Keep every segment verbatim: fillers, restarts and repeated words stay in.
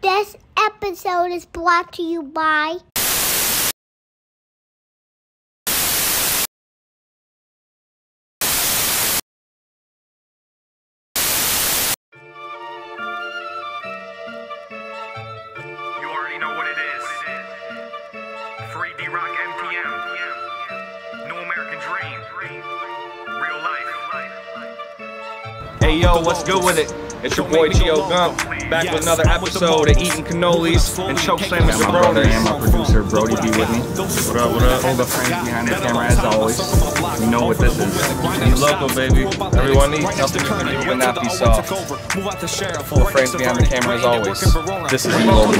This episode is brought to you by Hey yo, what's good with it? It's your boy Gio Gump, back yes, with another episode of Eating Cannolis and Chokeslam with the Brody. My producer Brody B with me. What up, what up? All the friends behind the camera as always. You know what this is. Eat Local, baby. Everyone eats something you would not be soft. All the friends behind the camera as always. This is Eat Local.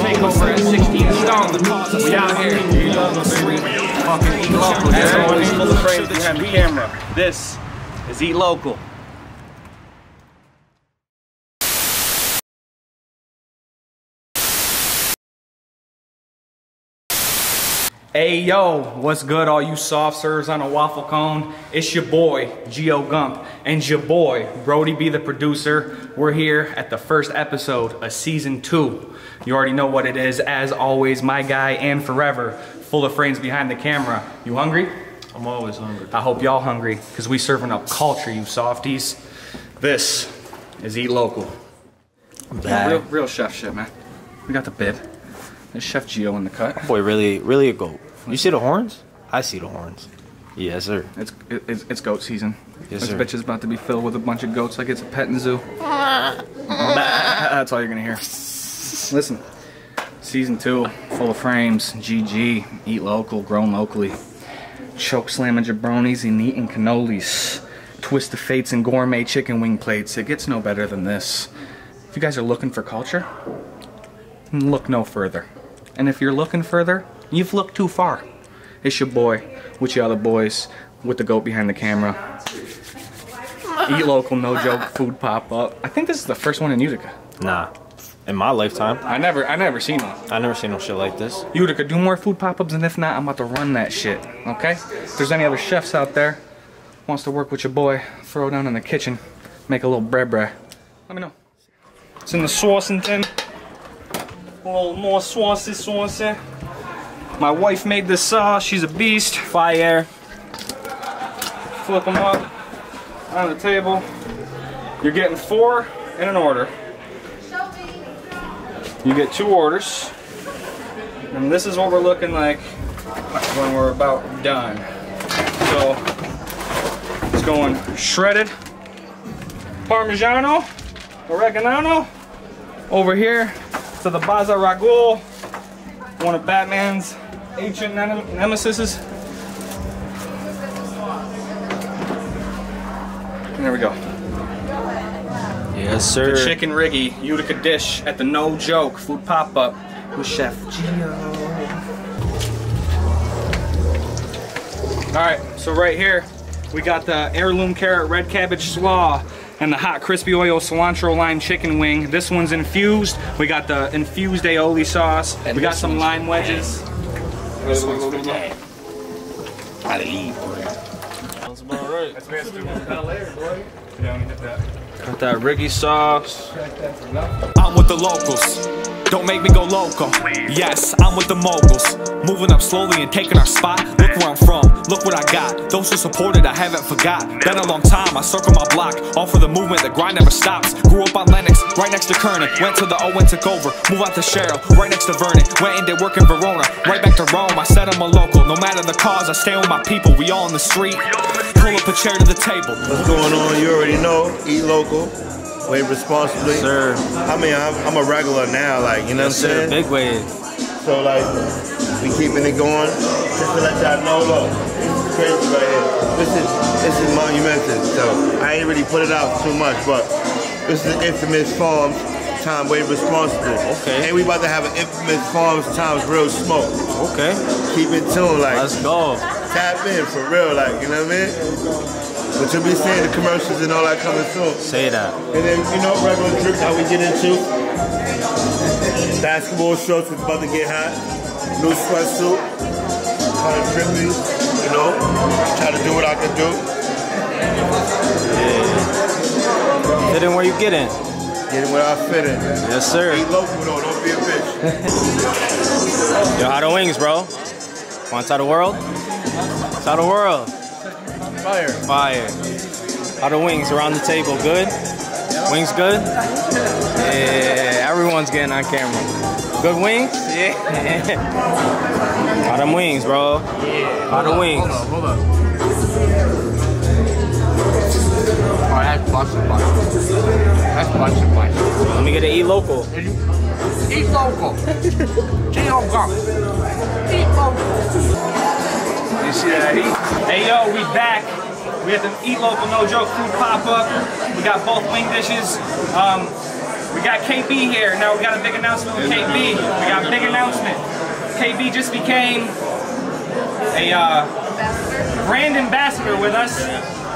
We out here. Eat Local, baby. Fucking Eat Local. Everyone eats all the friends behind the camera. This is Eat Local. Hey yo, what's good all you soft serves on a waffle cone? It's your boy, Gio Gump, and your boy, Brody B the producer. We're here at the first episode of season two. You already know what it is, as always, my guy and forever, full of frames behind the camera. You hungry? I'm always hungry. I hope y'all hungry, because we serving up culture, you softies. This is Eat Local. Yeah, real, real chef shit, man. We got the bib. There's Chef Gio in the cut. Boy, really, really a goat. You see the horns? I see the horns. Yes, sir. It's it's, it's goat season. Yes, this sir. Bitch is about to be filled with a bunch of goats like it's a petting zoo. That's all you're gonna hear. Listen, season two, full of frames. G G, eat local, grown locally. Choke slamming jabronis and eating cannolis. Twist of fates and gourmet chicken wing plates. It gets no better than this. If you guys are looking for culture, look no further. And if you're looking further, you've looked too far. It's your boy, with your other boys, with the goat behind the camera. Eat local, no joke, food pop-up. I think this is the first one in Utica. Nah, in my lifetime. I never, I never seen one. I never seen no shit like this. Utica, do more food pop-ups, and if not, I'm about to run that shit, okay? If there's any other chefs out there wants to work with your boy, throw down in the kitchen, make a little bread-bread. Let me know. It's in the sauce and tin. A little more saucy, saucy. My wife made this sauce. She's a beast. Fire. Flip them up on the table. You're getting four in an order. You get two orders. And this is what we're looking like when we're about done. So it's going shredded parmigiano, oregano. Over here to the Baza Ragu, one of Batman's ancient nem nemesises. And there we go. Yes, sir. The Chicken Riggie Utica dish at the No Joke food pop-up with Chef Gio. All right, so right here, we got the heirloom carrot red cabbage slaw and the hot crispy oil cilantro lime chicken wing. This one's infused. We got the infused aioli sauce. And we got some lime wedges. This one's for dad. How to eat. Sounds about right. That's what we have to do later, boy. Yeah, I'm gonna hit that. Got that Riggie sauce. I'm with the locals. Don't make me go loco. Yes, I'm with the moguls. Moving up slowly and taking our spot. Look where I'm from, look what I got. Those who supported, I haven't forgot. Been a long time, I circle my block. All for the movement, the grind never stops. Grew up on Lennox, right next to Kernan. Went to the O and took over. Move out to Cheryl, right next to Vernon. Went and did work in Verona, right back to Rome. I said I'm a local, no matter the cause, I stay with my people. We all in the street. Pull up a chair to the table. What's going on? You already know. Eat local. Way responsibly. Yes, sir. I mean, I'm, I'm a regular now, like, you know yes, what I'm saying? Sir, big way. So, like, we keeping it going. Just to let y'all know, look, this is crazy right here. This is, this is monumental, so I ain't really put it out too much, but this is Infamous Farms, time way responsibly. Okay. And we about to have an Infamous Farms times real smoke. Okay. Keep it tuned, like. Let's go. Tap in, for real, like, you know what I mean? But you'll be seeing the commercials and all that coming soon. Say that. And then, you know, regular drinks, how we get into. Basketball shorts is about to get hot. New sweatsuit. Kind of drippy, you know. Try to do what I can do. Yeah. Fit in where you get in. Get it without fitting, man. Yes, sir. Eat local, though. Don't be a bitch. Yo, how the wings, bro? Want to tell the world? Tell the world. Fire. Fire. How the wings around the table? Good? Wings good? Yeah, everyone's getting on camera. Good wings? Yeah. How them wings, bro? Yeah. How the wings? Hold up, hold up. Oh, that's bunch of bunch. That's bunch of bunch. Let me get an Eat Local. Eat Local. Gio Gump. Eat Local. You see that heat? Hey yo, we back. We have the Eat Local No Joke food pop up. We got both wing dishes. Um, we got K B here. Now we got a big announcement with K B. We got a big announcement. K B just became a uh, brand ambassador with us.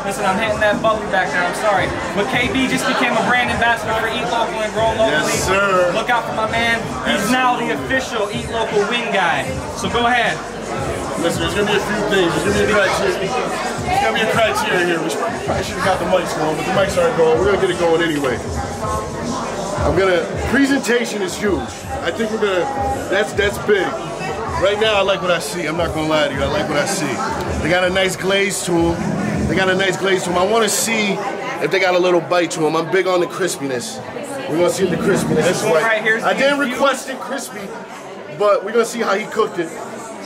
Listen, I'm hitting that bubbly back there, I'm sorry. But K B just became a brand ambassador for Eat Local and Grow Locally. Yes, sir. Look out for my man. He's now the official Eat Local wing guy. So go ahead. Listen, there's going to be a few things. There's going to be a criteria. There's going to be a criteria here. We probably should have got the mics going, but the mics aren't going. We're going to get it going anyway. I'm going to, presentation is huge. I think we're going to, that's, that's big. Right now, I like what I see. I'm not going to lie to you. I like what I see. They got a nice glaze to them. They got a nice glaze to them. I want to see if they got a little bite to them. I'm big on the crispiness. We're going to see the crispiness. This one right here is I didn't request it crispy, but we're going to see how he cooked it.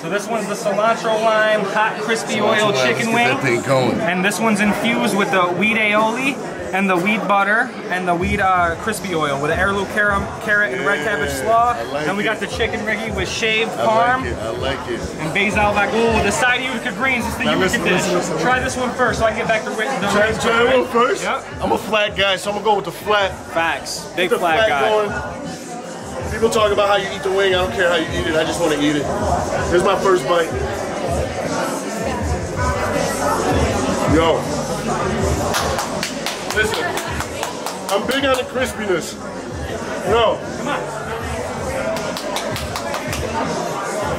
So this one's the cilantro lime hot crispy oil chicken wing. That thing going. And this one's infused with the wheat aioli and the wheat butter and the wheat uh, crispy oil with an heirloom carrot and yeah, red cabbage slaw. Like then we it. got the chicken riggie with shaved parm. I like it. I like it. And Baza Ragu with the side Utica greens. It's the now Utica listen, dish. Listen, listen, try this one first so I can get back to the Try this right? one first? Yep. I'm a flat guy, so I'm going to go with the flat. Facts. Big the flat, flat guy. Going. People talk about how you eat the wing. I don't care how you eat it. I just want to eat it. Here's my first bite. Yo. Listen. I'm big on the crispiness. Yo. Come on.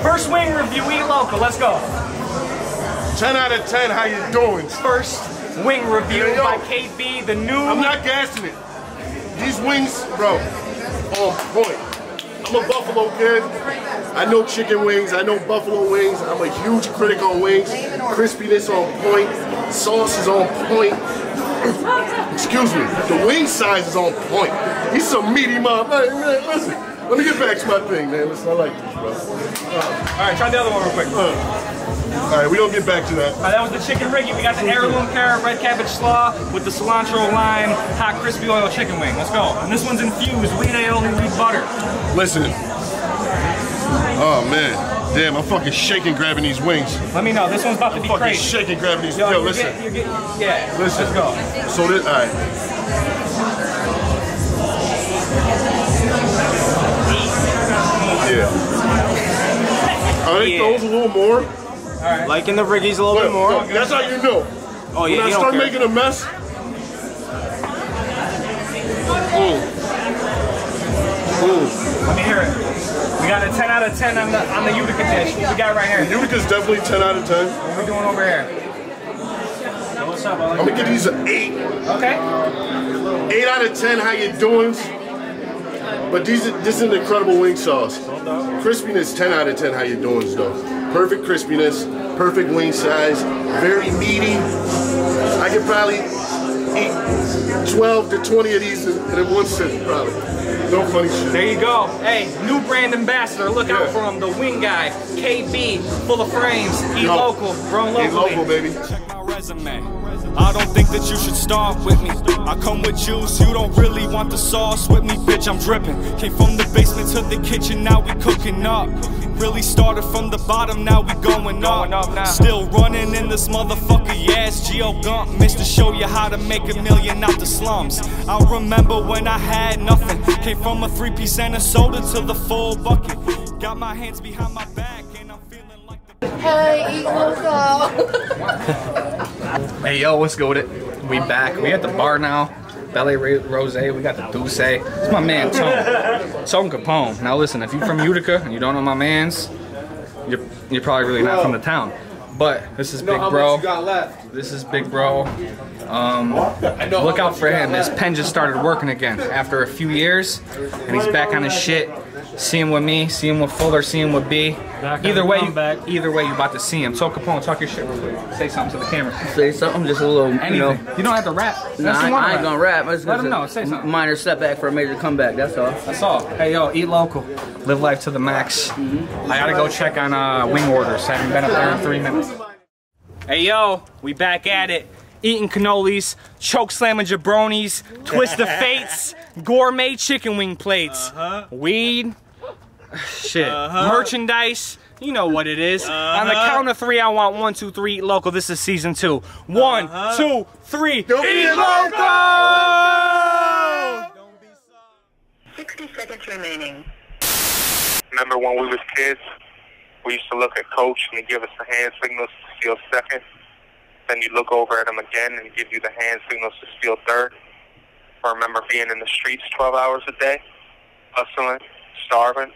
First wing review, Eat Local. Let's go. ten out of ten, how you doing? First wing review yo, yo. by K B, the new... I'm not gassing it. These wings, bro, on point. I'm a Buffalo kid. I know chicken wings. I know Buffalo wings. I'm a huge critic on wings. Crispiness on point. Sauce is on point. Excuse me. The wing size is on point. He's some meaty mom. Hey, man, listen. Let me get back to my thing, man. Listen, I like this, bro. Uh, all right, try the other one real quick. Uh, all right, we don't get back to that. All right, that was the chicken riggie. We got the heirloom carrot, red cabbage slaw with the cilantro lime, hot crispy oil chicken wing. Let's go. And this one's infused wheat aioli, wheat butter. Listen. Oh man, damn! I'm fucking shaking grabbing these wings. Let me know. This one's about I'm to be fucking crazy. Fucking shaking grabbing these. Yo, yo listen. Get, you're getting, yeah. Listen. Let's go. So this, all right. Yeah. Are they those a little more? All right. Liking the riggies a little well, bit more. No, that's how you know. Oh yeah. When I you start don't making a mess. Ooh. Ooh. Let me hear it. We got a ten out of ten on the, on the Utica dish. What we got right here? The Utica's definitely ten out of ten. What are we doing over here? Yo, what's up? I like I'm gonna give these an eight. Okay. eight out of ten, how you doing? But these, this is an incredible wing sauce. Crispiness, ten out of ten, how you doing, though. Perfect crispiness, perfect wing size, very meaty. I could probably eat twelve to twenty of these in, in one sitting, probably. No funny shit. There you go. Hey, new brand ambassador. Look yeah. out for him. The wing guy. K B. Full of frames. Eat Yo. local. Grown locally. Eat local, baby. Check my resume. I don't think that you should starve with me. I come with juice. You don't really want the sauce with me, bitch. I'm dripping. Came from the basement to the kitchen. Now we cooking up. Really started from the bottom. Now we going up. Going up now. Still running in this motherfucker. Yes, Gio Gump. Mister Show you how to make a million out the slums. I remember when I had nothing. Came from a three-piece and a soda to the full bucket. Got my hands behind my back and I'm feeling like the... Hey, Eat Local. Hey, yo, what's good with it? We back. We at the bar now. Belly Rosé, we got the Douce. It's my man, Tone. Tone Capone. Now listen, if you're from Utica and you don't know my mans, you're, you're probably really not from the town. But this is Big Bro. This is Big Bro. Um, look out for him. His pen just started working again after a few years, and he's back on his shit. See him with me, see him with Fuller, see him with B. Either way, either way, you about to see him. So Capone, talk your shit real quick. Say something to the camera. Say something, just a little, Anything. you know. You don't have to rap. Nah, I, I ain't gonna rap. I just Let him know, say something. Minor setback for a major comeback, that's all. That's all. Hey, yo, eat local. Live life to the max. Mm-hmm. I gotta go check on uh, wing orders. I haven't been up there in three minutes. Hey, yo, we back at it. Eating cannolis, choke slamming jabronis, twist of fates, gourmet chicken wing plates, uh-huh. weed, shit, uh-huh. merchandise. You know what it is. Uh-huh. On the count of three, I want one, two, three. Eat local. This is season two. One, uh-huh. two, three. Don't eat local. Don't be so Sixty seconds remaining. Remember when we was kids? We used to look at Coach and he'd give us the hand signals to steal second. Then you look over at him again and give you the hand signals to steal third. I remember being in the streets twelve hours a day, hustling, starving.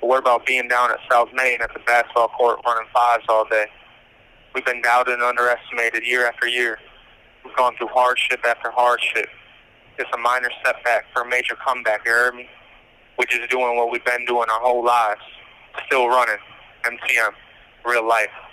But what about being down at South Main at the basketball court running fives all day? We've been doubted and underestimated year after year. We've gone through hardship after hardship. It's a minor setback for a major comeback, you heard me? We're just doing what we've been doing our whole lives. Still running. M T M. Real life.